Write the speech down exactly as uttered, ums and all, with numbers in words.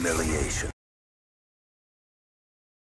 humiliation.